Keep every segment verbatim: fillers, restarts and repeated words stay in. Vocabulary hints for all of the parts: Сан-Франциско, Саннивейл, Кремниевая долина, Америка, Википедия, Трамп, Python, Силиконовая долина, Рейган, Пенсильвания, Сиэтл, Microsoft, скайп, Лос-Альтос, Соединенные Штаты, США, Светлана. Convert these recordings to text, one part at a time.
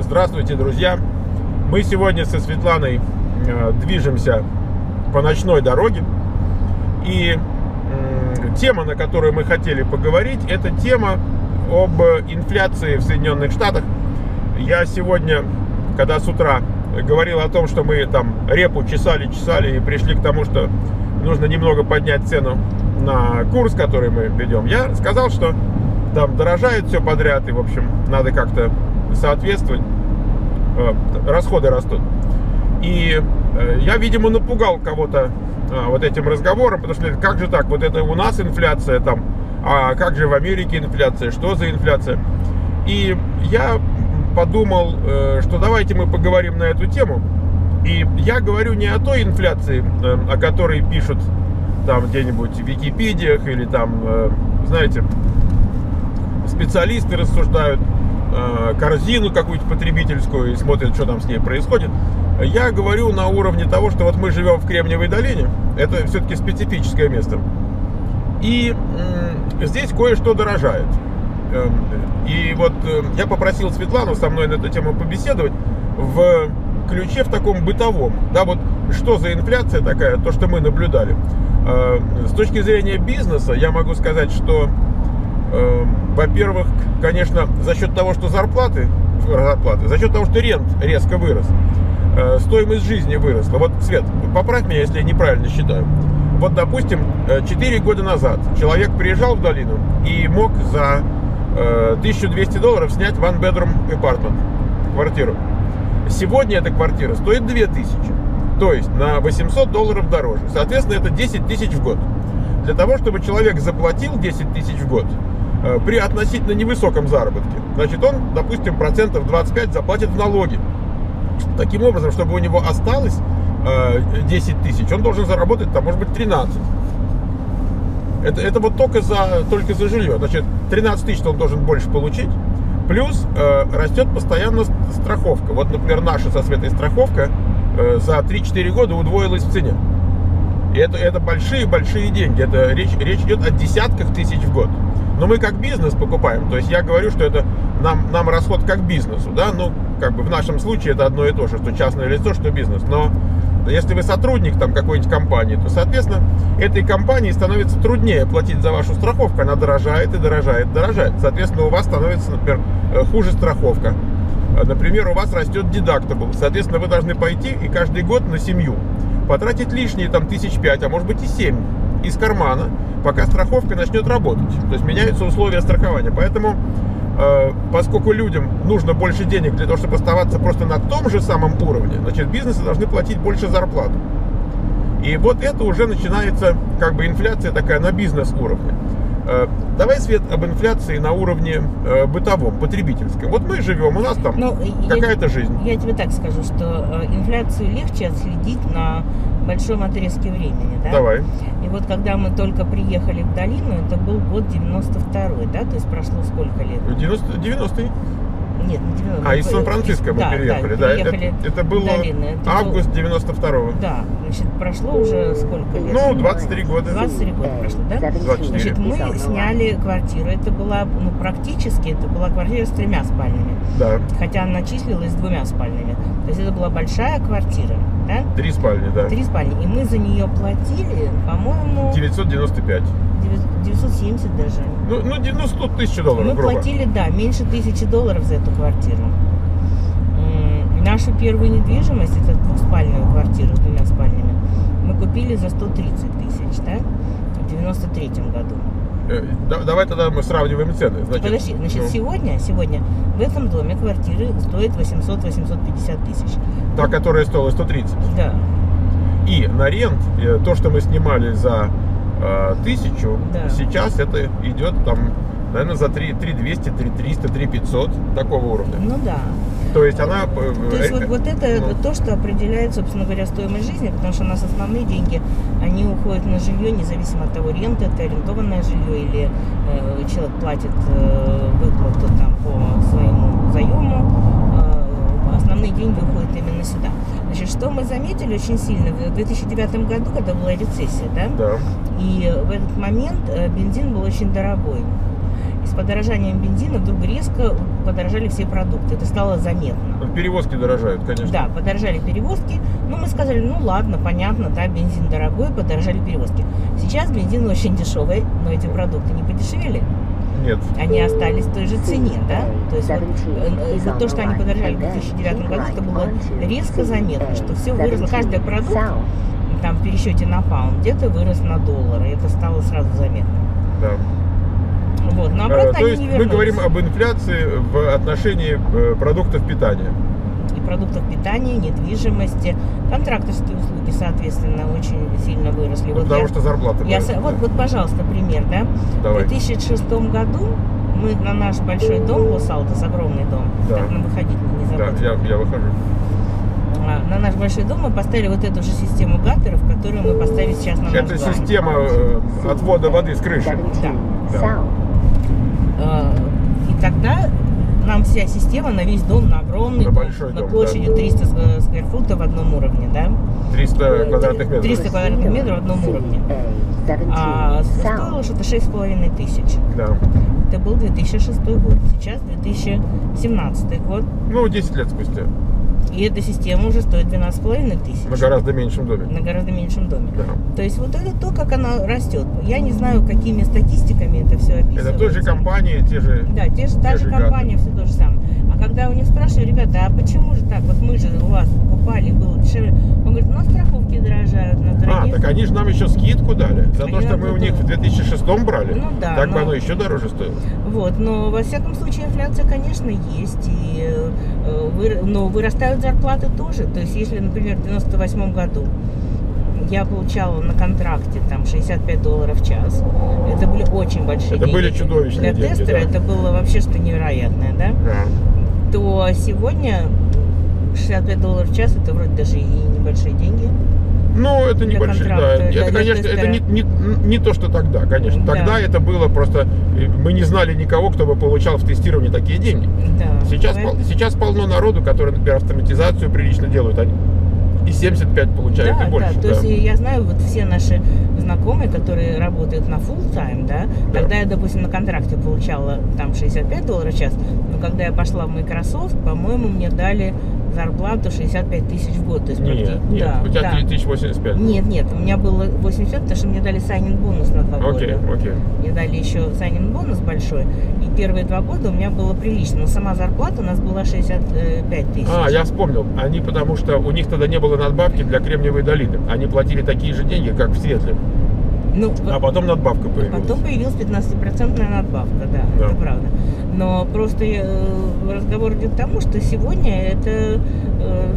Здравствуйте, друзья! Мы сегодня со Светланой э, движемся по ночной дороге. И э, тема, на которую мы хотели поговорить, это тема об инфляции в Соединенных Штатах. Я сегодня, когда с утра говорил о том, что мы там репу чесали-чесали и пришли к тому, что нужно немного поднять цену на курс, который мы ведем, я сказал, что там дорожает все подряд и, в общем, надо как-то соответствовать. Расходы растут. И я, видимо, напугал кого-то вот этим разговором, потому что как же так, вот это у нас инфляция там, а как же в Америке инфляция, что за инфляция? И я подумал, что давайте мы поговорим на эту тему. И я говорю не о той инфляции, о которой пишут там где-нибудь в Википедиях или там, знаете, специалисты рассуждают, корзину какую-то потребительскую и смотрят, что там с ней происходит. Я говорю на уровне того, что вот мы живем в Кремниевой долине, это все-таки специфическое место, и здесь кое-что дорожает. И вот я попросил Светлану со мной на эту тему побеседовать в ключе в таком бытовом, да, вот что за инфляция такая, то, что мы наблюдали. С точки зрения бизнеса я могу сказать, что, во-первых, конечно, за счет того, что зарплаты, зарплаты, за счет того, что рент резко вырос, стоимость жизни выросла. Вот, Свет, поправь меня, если я неправильно считаю. Вот, допустим, четыре года назад человек приезжал в долину и мог за тысячу двести долларов снять ван бедрум апартмент, квартиру. Сегодня эта квартира стоит две тысячи, то есть на восемьсот долларов дороже. Соответственно, это десять тысяч в год. Для того, чтобы человек заплатил десять тысяч в год, при относительно невысоком заработке, значит, он, допустим, процентов двадцать пять заплатит в налоги. Таким образом, чтобы у него осталось десять тысяч, он должен заработать, там, может быть, тринадцать. Это, это вот только за, только за жилье. Значит, тринадцать тысяч он должен больше получить. Плюс э, растет постоянно страховка. Вот, например, наша со Светой страховка э, за три-четыре года удвоилась в цене. И это большие-большие деньги. Это речь, речь идет о десятках тысяч в год. Но мы как бизнес покупаем, то есть я говорю, что это нам, нам расход как бизнесу, да, ну, как бы в нашем случае это одно и то же, что частное лицо, что бизнес, но если вы сотрудник там какой-нибудь компании, то, соответственно, этой компании становится труднее платить за вашу страховку, она дорожает и дорожает, дорожает, соответственно, у вас становится, например, хуже страховка, например, у вас растет дидактабл, соответственно, вы должны пойти и каждый год на семью потратить лишние там тысяч пять, а может быть и семь из кармана, пока страховка начнет работать. То есть меняются условия страхования. Поэтому, э, поскольку людям нужно больше денег для того, чтобы оставаться просто на том же самом уровне, значит, бизнесы должны платить больше зарплату. И вот это уже начинается, как бы, инфляция такая на бизнес-уровне. Э, давай, Свет, об инфляции на уровне э, бытовом, потребительском. Вот мы живем, у нас там ну, какая-то жизнь. Я тебе так скажу, что э, инфляцию легче отследить на большом отрезке времени, да? Давай. И вот когда мы только приехали в долину, это был год девяносто второй, да? То есть прошло сколько лет? девяностый. Нет, не девяностый. А, из Сан-Франциско мы да, переехали, да? Переехали это, это было это август девяносто второго. Да, значит, прошло уже сколько лет? Ну, двадцать три года. двадцать три года прошло, да? двадцать четыре. Значит, мы сняли квартиру, это была, ну, практически, это была квартира с тремя спальнями. Да. Хотя она числилась с двумя спальнями. То есть это была большая квартира, да? Три спальни, да. Три спальни. И мы за нее платили, по-моему... девятьсот девяносто пять. девятьсот семьдесят даже. Ну, ну девяносто тысяч долларов, мы грубо платили, да, меньше тысячи долларов за эту квартиру. Нашу первую недвижимость, это двухспальную квартиру с двумя спальнями, мы купили за сто тридцать тысяч, да, в девяносто третьем году. Давай тогда мы сравниваем цены. Значит, Подожди, значит, ну... сегодня, сегодня в этом доме квартиры стоит восемьсот — восемьсот пятьдесят тысяч. Та, которая стоила сто тридцать. Да. И на рент, то, что мы снимали за тысячу, да, сейчас это идет там, наверное, за три двести, три триста, три пятьсот, такого уровня. Ну да. То есть она... То есть вот, вот это ну... то, что определяет, собственно говоря, стоимость жизни, потому что у нас основные деньги, они уходят на жилье, независимо от того, рента, это арендованное жилье или э, человек платит э, выплату там по своему заему. Э, основные деньги уходят именно сюда. Значит, что мы заметили очень сильно в две тысячи девятом году, когда была рецессия, да? Да. И в этот момент бензин был очень дорогой. И с подорожанием бензина вдруг резко подорожали все продукты. Это стало заметно. Перевозки дорожают, конечно. Да, подорожали перевозки. Но мы сказали, ну ладно, понятно, да, бензин дорогой, подорожали перевозки. Сейчас бензин очень дешевый, но эти продукты не подешевели. Нет. Они остались в той же цене, да? То есть вот, то, что они подорожали в две тысячи девятом году, это было резко заметно, что все выросло. Каждый продукт там в пересчете на паунд где-то вырос на доллар, и это стало сразу заметно. Да. Вот, но обратно а, они не вернулись. Мы говорим об инфляции в отношении продуктов питания. И продуктов питания, недвижимости, контракторские услуги, соответственно, очень сильно выросли. Ну, вот потому я, что зарплата я, выросли, вот, да. вот, пожалуйста, пример, да? Давай. В две тысячи шестом году мы на наш большой дом, Лос-Альтос, огромный дом, да. Так, ну, выходить не забудь. Да, я, я выхожу. На наш большой дом мы поставили вот эту же систему гаттеров, которую мы поставили сейчас на наш Это дом. Система отвода воды с крыши. Да. Да. Да. И тогда нам вся система на весь дом, на огромный на, большой на дом, площадью да. триста скверфутов в одном уровне, да? триста квадратных метров. триста квадратных метров в одном уровне. А стоило что-то шесть с половиной тысяч. Да. Это был две тысячи шестой год, сейчас две тысячи семнадцатый год. Ну, десять лет спустя. И эта система уже стоит двенадцать с половиной тысяч. На гораздо меньшем доме. На гораздо меньшем доме. Да. То есть вот это то, как она растет. Я не знаю, какими статистиками это все описывается. Это тоже компании, те же... Да, те же, те та же компания, все то же самое. А когда у них спрашивают, ребята, а почему же так? Вот мы же у вас покупали, было дешевле. Он говорит, у нас страховки дорожают. На дорогие... А, так они же нам еще скидку дали. За они то, что мы у них в две тысячи шестом брали. Ну да. Так но... оно еще дороже стоило. Вот, но во всяком случае инфляция, конечно, есть. И, э, но вырастают зарплаты тоже. То есть, если, например, в девяносто восьмом году я получала на контракте там шестьдесят пять долларов в час, это были очень большие это деньги. Были чудовищные для деньги, тестера, да. Это было вообще что невероятное, да? Да. То сегодня шестьдесят пять долларов в час это вроде даже и небольшие деньги. Ну, это не большие, да. Это, конечно, это не, не, не то, что тогда, конечно. Тогда да. это было просто... Мы не знали никого, кто бы получал в тестировании такие деньги. Да. Сейчас, пол, сейчас полно народу, которые, например, автоматизацию прилично делают. Они и семьдесят пять получают, да, и больше. Да, то да. есть я знаю, вот все наши знакомые, которые работают на фулл-тайм, да, да, тогда я, допустим, на контракте получала там шестьдесят пять долларов в час, но когда я пошла в Microsoft, по-моему, мне дали... зарплату шестьдесят пять тысяч в год. То есть нет, нет, да, у тебя да. три тысячи восемьдесят пять. Нет, нет, у меня было восемьдесят, потому что мне дали сайнинг-бонус на два окей, года. Окей. Мне дали еще сайнинг-бонус большой, и первые два года у меня было прилично. Но сама зарплата у нас была шестьдесят пять тысяч. А, я вспомнил. Они, потому что у них тогда не было надбавки для Кремниевой долины. Они платили такие же деньги, как в Сиэтле. Ну, а потом надбавка появилась. Потом появилась пятнадцатипроцентная надбавка, да, да, это правда. Но просто разговор идет к тому, что сегодня это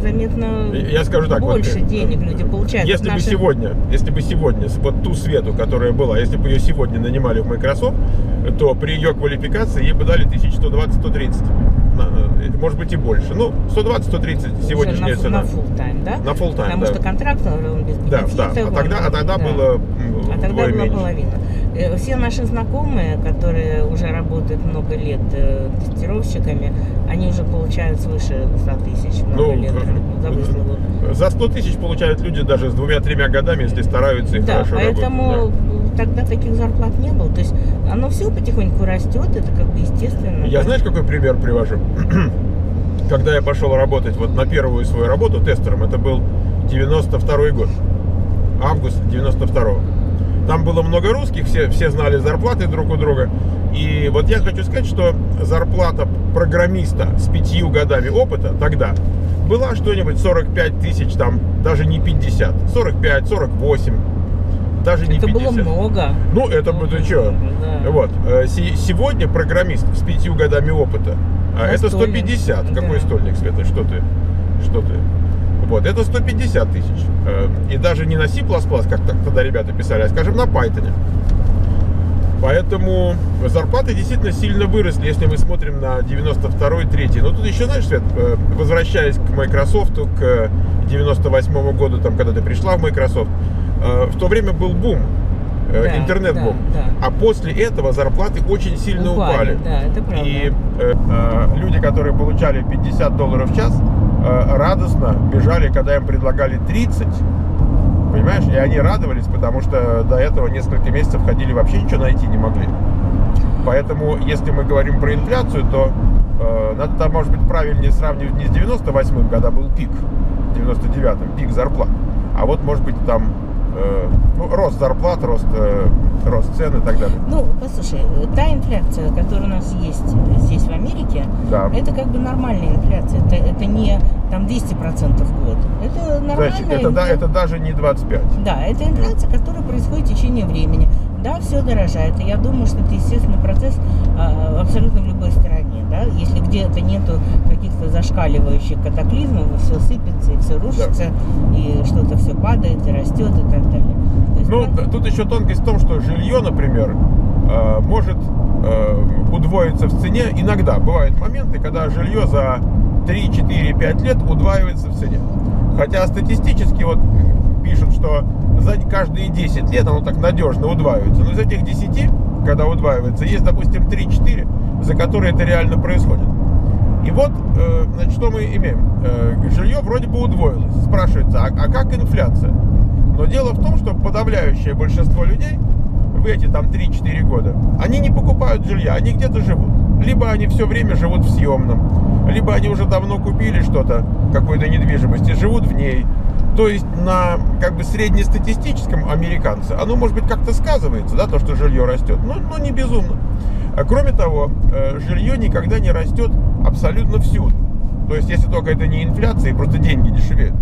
заметно Я скажу так, больше вот, денег люди получают. Если наши... бы сегодня, если бы сегодня, вот ту Свету, которая была, если бы ее сегодня нанимали в Microsoft, то при ее квалификации ей бы дали тысячу сто двадцать — сто тридцать. Может быть и больше. Ну, сто двадцать — сто тридцать сегодняшняя на, цена. На фулл-тайм, да? На фулл-тайм, Потому да. что контракт он без бенефита. Да, да. А тогда, а тогда да. было... А тогда была половина. Все наши знакомые, которые уже работают много лет тестировщиками, они уже получают свыше ста тысяч много ну, лет. За сто тысяч получают люди даже с двумя-тремя годами, если стараются и да, хорошо поэтому работают. Да. Тогда таких зарплат не было. То есть оно все потихоньку растет, это как бы естественно. Я да? знаешь, какой пример привожу? Когда я пошел работать вот на первую свою работу тестером, это был девяносто второй год, август девяносто второго. Там было много русских, все, все знали зарплаты друг у друга. И вот я хочу сказать, что зарплата программиста с пятью годами опыта тогда была что-нибудь сорок пять тысяч, там даже не пятьдесят, сорок пять — сорок восемь, даже не это пятьдесят. Это было много. Ну, это много, ты что? Да. Вот. Сегодня программист с пятью годами опыта, а это стольник. сто пятьдесят. Да. Какой стольник, Света? Что ты? Что ты? Вот, это сто пятьдесят тысяч. И даже не на си плюс плюс, как тогда ребята писали, а, скажем, на Python. Поэтому зарплаты действительно сильно выросли, если мы смотрим на девяносто второй — девяносто третий. Но тут еще, знаешь, Свет, возвращаясь к Microsoft, к девяносто восьмому году, там, когда ты пришла в Microsoft, в то время был бум. Да, интернет-бум. Да, да. А после этого зарплаты очень сильно упали. упали. Да, это правда. И э, люди, которые получали пятьдесят долларов в час, радостно бежали, когда им предлагали тридцать, понимаешь, и они радовались, потому что до этого несколько месяцев ходили, вообще ничего найти не могли. Поэтому, если мы говорим про инфляцию, то э, надо там, может быть, правильнее сравнивать не с девяносто восьмым, когда был пик, девяносто девятым, пик зарплат, а вот, может быть, там э, ну, рост зарплат, рост, э, рост цен и так далее. Ну, послушай, та инфляция, которая у нас есть здесь в Америке, да, это как бы нормальная инфляция, это, это не там двести процентов в год, это нормальная. Значит, это, да, это даже не двадцать пять. Да, это инфляция, которая происходит в течение времени. Да, все дорожает, и я думаю, что это естественный процесс а, абсолютно в любой стране, да, если где-то нету каких-то зашкаливающих катаклизмов, все сыпется, и все рушится, да, и что-то все падает, и растет, и так далее. То есть, ну, как... тут еще тонкость в том, что жилье, например, может удвоиться в цене, иногда бывают моменты, когда жилье за три, четыре, пять лет удваивается в цене, хотя статистически вот пишут, что за каждые десять лет оно так надежно удваивается. Но из этих десяти, когда удваивается, есть, допустим, три-четыре, за которые это реально происходит. И вот, значит, что мы имеем? Жилье вроде бы удвоилось. Спрашивается, а, а как инфляция? Но дело в том, что подавляющее большинство людей в эти там три-четыре года, они не покупают жилья, они где-то живут. Либо они все время живут в съемном, либо они уже давно купили что-то, какую-то недвижимость, и живут в ней. То есть на как бы среднестатистическом американце оно, может быть, как-то сказывается, да, то, что жилье растет, но, но не безумно. Кроме того, жилье никогда не растет абсолютно всюду. То есть если только это не инфляция, просто деньги дешевеют.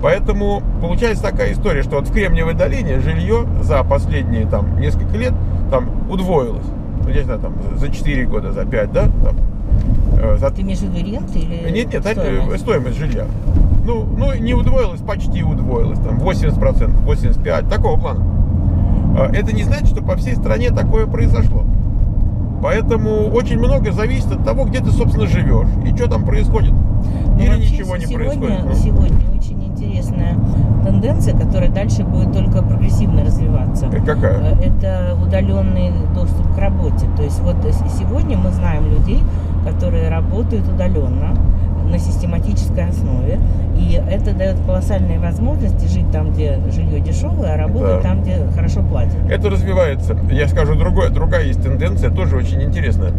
Поэтому получается такая история, что вот в Кремниевой долине жилье за последние там несколько лет там удвоилось. Ну, я не знаю, там за четыре года, за пять, да? Там, за... Ты имеешь в виду ренты или... Нет, нет, стоимость, стоимость жилья. Ну, ну, не удвоилось, почти удвоилось, там восемьдесят процентов, восемьдесят пять процентов, такого плана. Это не значит, что по всей стране такое произошло. Поэтому очень многое зависит от того, где ты, собственно, живешь, и что там происходит, ну, или ничего не сегодня, происходит. Сегодня очень интересная тенденция, которая дальше будет только прогрессивно развиваться. Это какая? Это удаленный доступ к работе. То есть вот сегодня мы знаем людей, которые работают удаленно, на систематической основе, и это дает колоссальные возможности жить там, где жилье дешевое, а работать, да, там, где хорошо платят. Это развивается. Я скажу другое, другая есть тенденция, тоже очень интересная.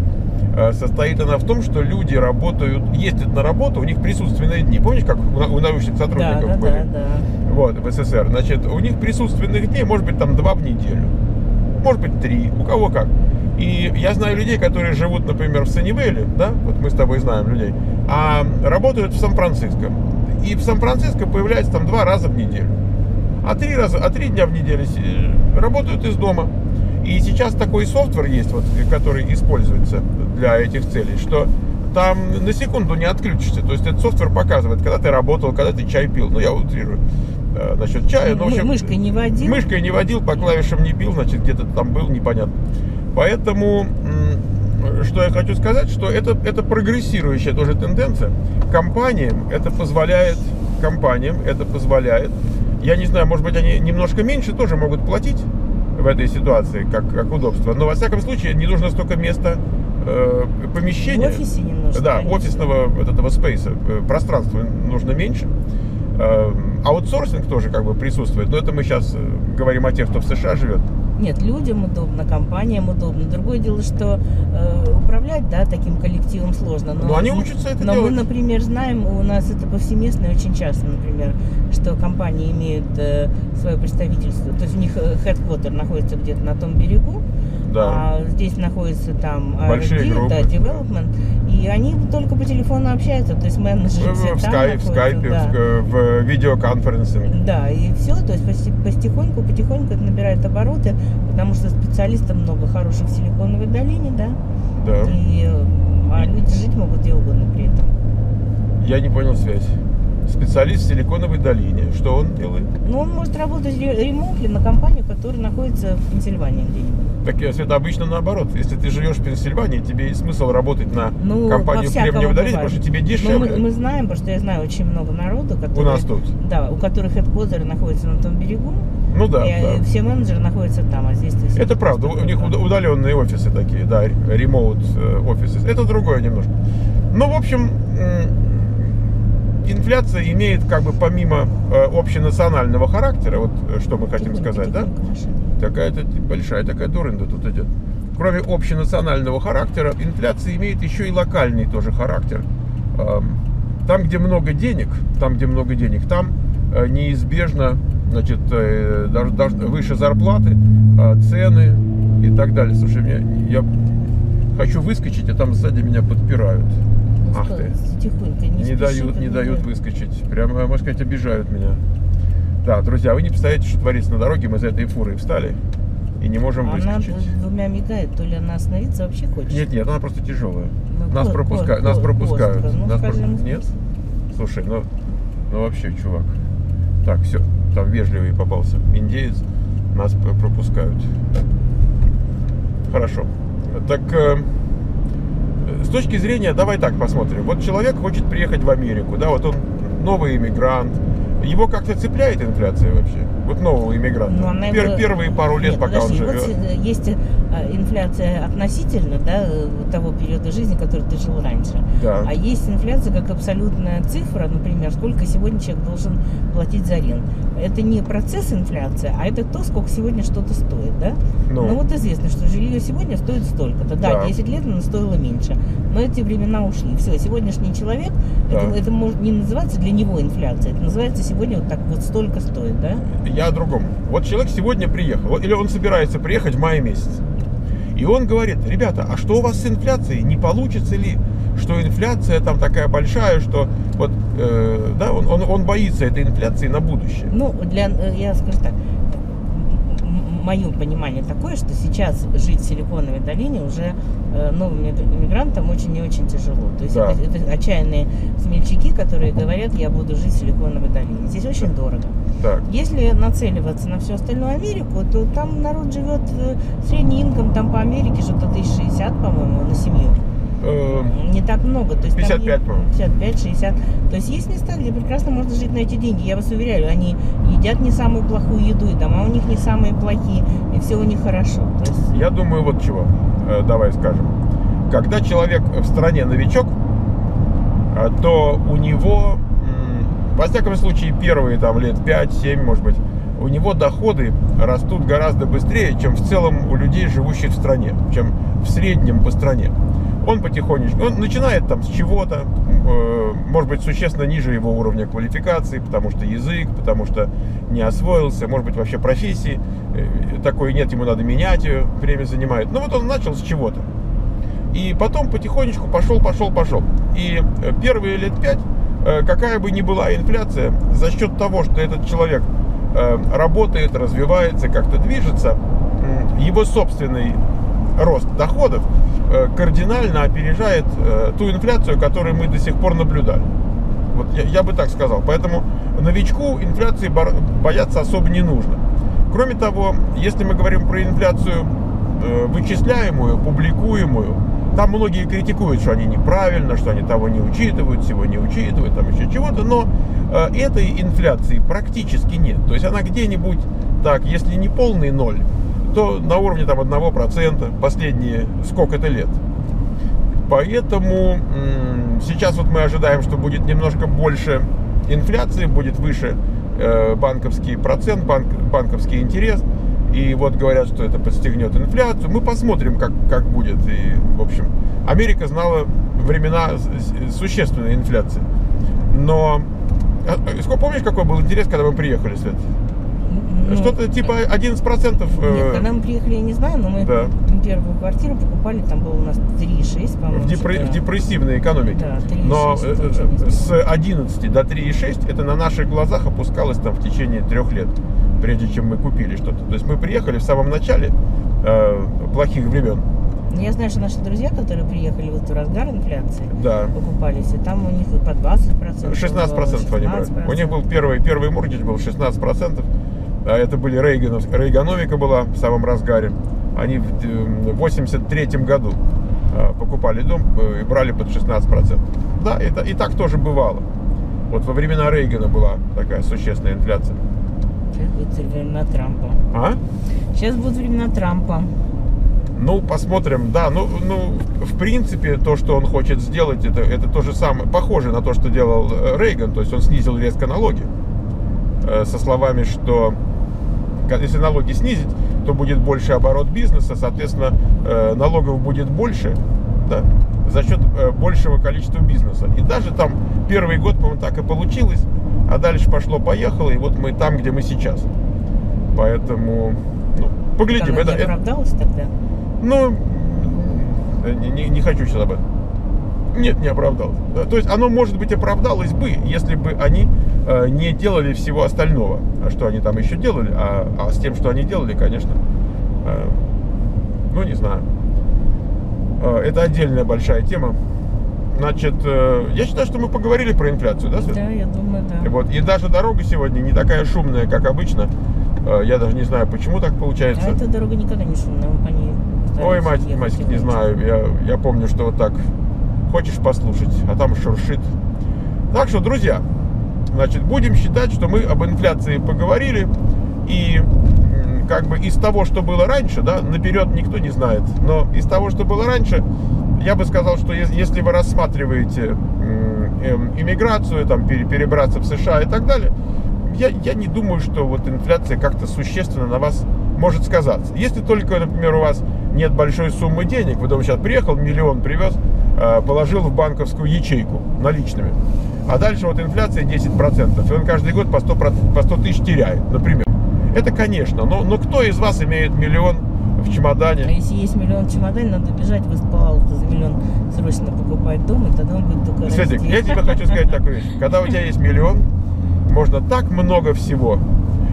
Состоит она в том, что люди работают, ездят на работу, у них присутственные дни. Помнишь, как у научных сотрудников, да, да, были? Да, да. Вот, в СССР. Значит, у них присутственных дней, может быть, там два в неделю, может быть, три, у кого как. И я знаю людей, которые живут, например, в Саннивейле, да, вот мы с тобой знаем людей, а работают в Сан-Франциско. И в Сан-Франциско появляется там два раза в неделю. А три, раза, а три дня в неделю работают из дома. И сейчас такой софтвер есть, вот, который используется для этих целей, что там на секунду не отключишься. То есть этот софтвер показывает, когда ты работал, когда ты чай пил. Ну, я утрирую насчет чая. Но, в общем, мышкой не водил. Мышкой не водил, по клавишам не бил, значит, где-то там был, непонятно. Поэтому, что я хочу сказать, что это, это прогрессирующая тоже тенденция. Компаниям это позволяет, компаниям это позволяет, я не знаю, может быть, они немножко меньше тоже могут платить в этой ситуации, как, как удобство. Но, во всяком случае, не нужно столько места, э, помещения. В офисе немножко. Да, конечно, офисного вот этого спейса, пространства нужно меньше. Э, аутсорсинг тоже как бы присутствует, но это мы сейчас говорим о тех, кто в США живет. Нет, людям удобно, компаниям удобно. Другое дело, что э, управлять, да, таким коллективом сложно. Но, но они учатся это но делать. Мы, например, знаем, у нас это повсеместно и очень часто, например, что компании имеют э, свое представительство. То есть у них headquarter находится где-то на том берегу, да, а здесь находится там ар энд ди, да, development, и они только по телефону общаются. То есть менеджеры все в, там скайп, в скайпе, да, в, в видеоконференсинге. Да, и все. То есть потихоньку, потихоньку это набирает обороты. Потому что специалистов много хороших в Силиконовой долине, да? Да. И, а люди жить могут где угодно при этом. Я не понял связь. Специалист в Силиконовой долине. Что он делает? Ну, он может работать ремонтли на компанию, которая находится в Пенсильвании где-нибудь. Так это обычно наоборот. Если ты живешь в Пенсильвании, тебе есть смысл работать на, ну, компанию в Кремниевой долине, потому что тебе дешевле. Мы, мы знаем, потому что я знаю очень много народу, которые, у нас тут. Да, у которых headquarter находится на том берегу. Ну да, и да, все менеджеры находятся там, а здесь... Это правда, у них удаленные офисы такие, да, remote офисы. Это другое немножко. Ну, в общем, инфляция имеет как бы помимо э, общенационального характера, вот что мы хотим сказать, да? Такая-то большая такая дурында тут идет. Кроме общенационального характера, инфляция имеет еще и локальный тоже характер. Там, где много денег, там, где много денег, там неизбежно, значит, выше зарплаты, цены и так далее. Слушай, меня, я хочу выскочить, а там сзади меня подпирают. Ну, ах ты, не, не дают, не дают выскочить. Прямо, можно сказать, обижают меня. Да, друзья, вы не представляете, что творится на дороге, мы за этой фурой встали и не можем выскочить. Она двумя мигает, то ли она остановиться вообще хочет? Нет, нет, она просто тяжелая. Ну, нас, пропуска... кор, нас кор, пропускают. Кор, ну, нас про... Нет? Слушай, ну, ну вообще, чувак. Так, все, там вежливый попался индеец. Нас пропускают. Хорошо. Так, э, с точки зрения, давай так посмотрим. Вот человек хочет приехать в Америку, да, вот он новый иммигрант. Его как-то цепляет инфляция вообще? Вот нового иммигранта. Пер, его... Первые пару лет, нет, пока подожди, он живет. Вот есть инфляция относительно, да, того периода жизни, который ты жил раньше. Да. А есть инфляция как абсолютная цифра, например, сколько сегодня человек должен платить за рент. Это не процесс инфляции, а это то, сколько сегодня что-то стоит. Да? Ну. Но вот известно, что жилье сегодня стоит столько-то. Да, да, десять лет оно стоило меньше. Но эти времена ушли. Все, сегодняшний человек, да, это, это может не называться для него инфляция, это называется сегодня вот так вот столько стоит, да? Я о другом. Вот человек сегодня приехал, или он собирается приехать в мае месяце. И он говорит: ребята, а что у вас с инфляцией? Не получится ли, что инфляция там такая большая, что вот, э, да, он, он, он боится этой инфляции на будущее? Ну, для, я скажу так, мое понимание такое, что сейчас жить в Силиконовой долине уже новым мигрантам очень и очень тяжело. То есть, да, это, это отчаянные смельчаки, которые говорят: я буду жить в Силиконовой долине. Здесь очень дорого. Так. Если нацеливаться на всю остальную Америку, то там народ живет средний инком, там по Америке что-то тысяча шестьдесят, по-моему, на семью. Не так много, то есть пятьдесят пять, пятьдесят пять, шестьдесят. То есть есть места, где прекрасно можно жить на эти деньги. Я вас уверяю, они едят не самую плохую еду, и дома у них не самые плохие, и все у них хорошо. То есть... Я думаю, вот чего. Давай скажем. Когда человек в стране новичок, то у него, во всяком случае, первые там лет пять-семь, может быть, у него доходы растут гораздо быстрее, чем в целом у людей, живущих в стране, чем в среднем по стране. Он потихонечку, он начинает там с чего-то, э, может быть, существенно ниже его уровня квалификации, потому что язык, потому что не освоился, может быть, вообще профессии э, такой нет, ему надо менять ее, время занимает. Ну вот он начал с чего-то. И потом потихонечку пошел, пошел, пошел. И первые лет пять, э, какая бы ни была инфляция, за счет того, что этот человек э, работает, развивается, как-то движется, э, его собственный рост доходов кардинально опережает ту инфляцию, которую мы до сих пор наблюдали. Вот я, я бы так сказал. Поэтому новичку инфляции бояться особо не нужно. Кроме того, если мы говорим про инфляцию вычисляемую, публикуемую, там многие критикуют, что они неправильно, что они того не учитывают, всего не учитывают, там еще чего-то, но этой инфляции практически нет. То есть она где-нибудь так, если не полный ноль, то на уровне там одного процента последние сколько-то лет. Поэтому сейчас вот мы ожидаем, что будет немножко больше инфляции, будет выше э, банковский процент, банк, банковский интерес. И вот говорят, что это подстегнет инфляцию. Мы посмотрим, как, как будет. И, в общем, Америка знала времена существенной инфляции. Но помнишь, какой был интерес, когда мы приехали, Свет? Что-то типа одиннадцать процентов. Нет, когда мы приехали, я не знаю, но мы, да, первую квартиру покупали, там было у нас три и шесть, по-моему. В, депр... в депрессивной экономике. Да, три и шесть, но с одиннадцати до три и шесть это на наших глазах опускалось там в течение трех лет, прежде чем мы купили что-то. То есть мы приехали в самом начале э, плохих времен. Я знаю, что наши друзья, которые приехали вот в разгар инфляции, да, покупались, и там у них и по двадцать процентов. шестнадцать процентов они брали. У них был первый, первый моргидж был шестнадцать процентов. Это были Рейган, Рейгановика была в самом разгаре. Они в восемьдесят третьем году покупали дом и брали под шестнадцать процентов. Да, это, и так тоже бывало. Вот во времена Рейгана была такая существенная инфляция. Сейчас будут времена Трампа. А? Сейчас будут времена Трампа. Ну, посмотрим, да, ну, ну, в принципе, то, что он хочет сделать, это, это то же самое, похоже на то, что делал Рейган, то есть он снизил резко налоги, со словами, что если налоги снизить, то будет больше оборот бизнеса, соответственно, налогов будет больше, да, за счет большего количества бизнеса. И даже там первый год, по-моему, так и получилось, а дальше пошло-поехало, и вот мы там, где мы сейчас. Поэтому, ну, поглядим. Она это не оправдалась тогда? Ну, не, не, не хочу сейчас об этом. Нет, не оправдалось. То есть оно, может быть, оправдалось бы, если бы они э, не делали всего остального, что они там еще делали, а, а с тем, что они делали, конечно, э, ну, не знаю. Э, это отдельная большая тема. Значит, э, я считаю, что мы поговорили про инфляцию, да, Свет? Да, я думаю, да. Вот. И даже дорога сегодня не такая шумная, как обычно. Э, я даже не знаю, почему так получается. А эта дорога никогда не шумная, по ней. Ой, мать, мать, не знаю, я, я помню, что вот так хочешь послушать, а там шуршит. Так что, друзья, значит, будем считать, что мы об инфляции поговорили, и как бы из того, что было раньше, да, наперед никто не знает, но из того, что было раньше, я бы сказал, что если вы рассматриваете иммиграцию, там, перебраться в США и так далее, я, я не думаю, что вот инфляция как-то существенно на вас может сказаться. Если только, например, у вас нет большой суммы денег, вы думаете, сейчас приехал, миллион привез, положил в банковскую ячейку наличными, а дальше вот инфляция десять процентов, и он каждый год по сто тысяч теряет, например. Это, конечно, но, но кто из вас имеет миллион в чемодане? А если есть миллион в чемодане, надо бежать в Испалалто за миллион срочно покупать дом, и тогда он будет только расти. Светик, я тебе хочу сказать такую вещь. Когда у тебя есть миллион, можно так много всего.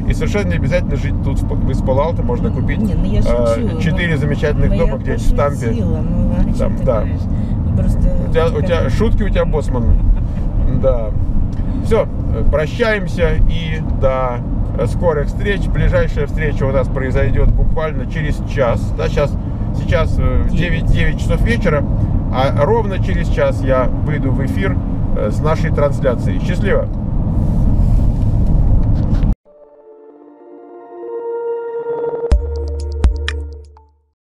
И совершенно не обязательно жить тут в Испалалто, можно купить не, ну шучу, четыре но, замечательных но дома где-нибудь в Тампе. Ну, там, да. Просто... У тебя, у тебя, шутки у тебя, боссман. Да. Все, прощаемся и до скорых встреч. Ближайшая встреча у нас произойдет буквально через час. Да, сейчас, сейчас девять часов вечера, а ровно через час я выйду в эфир с нашей трансляцией. Счастливо!